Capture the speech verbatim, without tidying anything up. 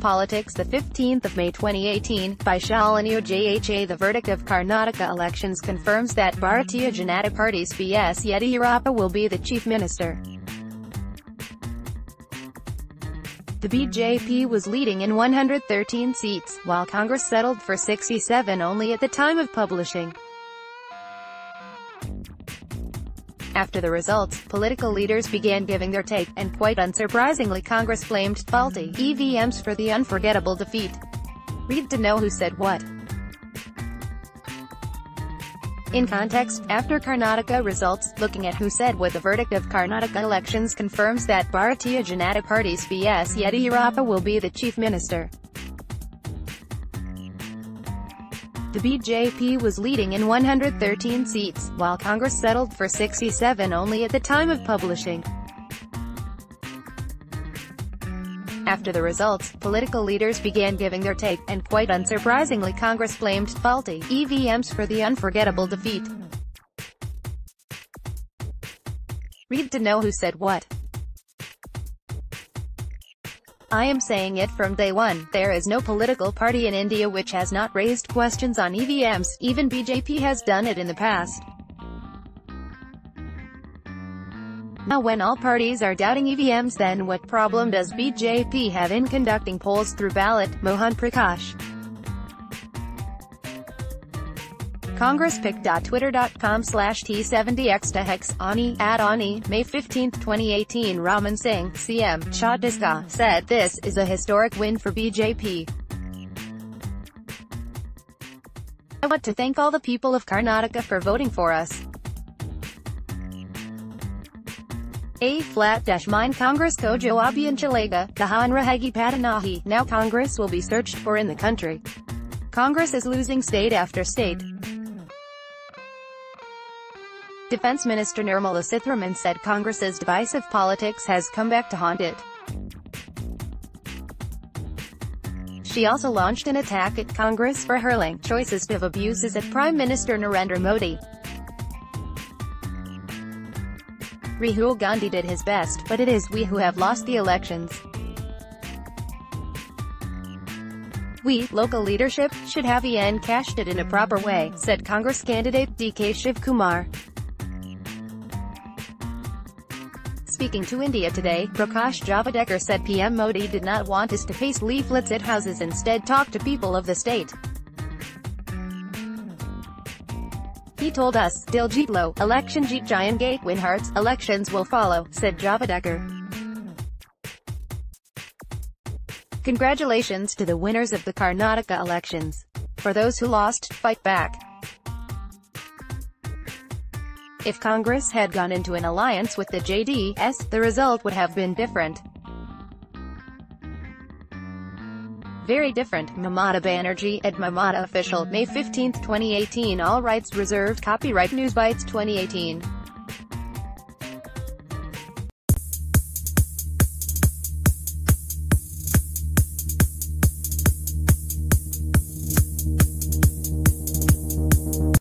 Politics the fifteenth of May twenty eighteen, by Shalini Jha. The verdict of Karnataka elections confirms that Bharatiya Janata Party's B S Yeddyurappa will be the chief minister. The B J P was leading in one hundred thirteen seats, while Congress settled for sixty-seven only at the time of publishing. After the results, political leaders began giving their take, and quite unsurprisingly Congress blamed faulty E V Ms for the unforgettable defeat. Read to know who said what. In context, after Karnataka results, looking at who said what. The verdict of Karnataka elections confirms that Bharatiya Janata Party's B S Yeddyurappa will be the chief minister. The B J P was leading in one hundred thirteen seats, while Congress settled for sixty-seven only at the time of publishing. After the results, political leaders began giving their take, and quite unsurprisingly Congress blamed faulty E V Ms for the unforgettable defeat. Read to know who said what. I am saying it from day one, there is no political party in India which has not raised questions on E V Ms, even B J P has done it in the past. Now when all parties are doubting E V Ms, then what problem does B J P have in conducting polls through ballot? Mohan Prakash. Congresspic dot twitter dot com slash T seventy X to hex, Ani, at Ani, May fifteenth twenty eighteen. Raman Singh, C M, Chhattisgarh, said this is a historic win for B J P. I want to thank all the people of Karnataka for voting for us. A flat dash mine Congress ko Joabian Chalega, Kahan Rahagi Patanahi, now Congress will be searched for in the country. Congress is losing state after state. Defense Minister Nirmala Sitharaman said Congress's divisive politics has come back to haunt it. She also launched an attack at Congress for hurling choices of abuses at Prime Minister Narendra Modi. Rahul Gandhi did his best, but it is we who have lost the elections. We, local leadership, should have cashed it in a proper way, said Congress candidate D K Shiv Kumar. Speaking to India Today, Prakash Javadekar said P M Modi did not want us to paste leaflets at houses, instead talk to people of the state. He told us, Dil jeet lo, election jeet jayenge, win hearts, elections will follow, said Javadekar. Congratulations to the winners of the Karnataka elections. For those who lost, fight back. If Congress had gone into an alliance with the J D S, the result would have been different. Very different. Mamata Banerjee, at Mamata Official, May fifteenth twenty eighteen. All rights reserved. Copyright Newsbites twenty eighteen.